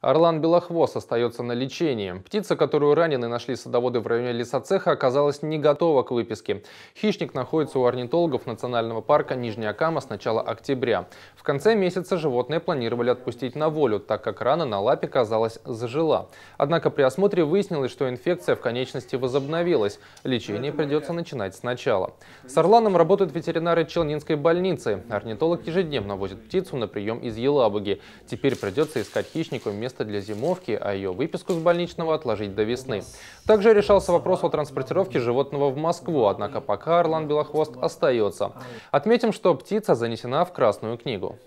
Орлан-белохвост остается на лечении. Птица, которую ранены нашли садоводы в районе лесоцеха, оказалась не готова к выписке. Хищник находится у орнитологов Национального парка Нижняя Кама с начала октября. В конце месяца животное планировали отпустить на волю, так как рана на лапе, казалось, зажила. Однако при осмотре выяснилось, что инфекция в конечности возобновилась. Лечение придется начинать сначала. С орланом работают ветеринары Челнинской больницы. Орнитолог ежедневно возит птицу на прием из Елабуги. Теперь придется искать хищнику место для зимовки, а ее выписку с больничного отложить до весны. Также решался вопрос о транспортировке животного в Москву, однако пока орлан-белохвост остается. Отметим, что птица занесена в Красную книгу.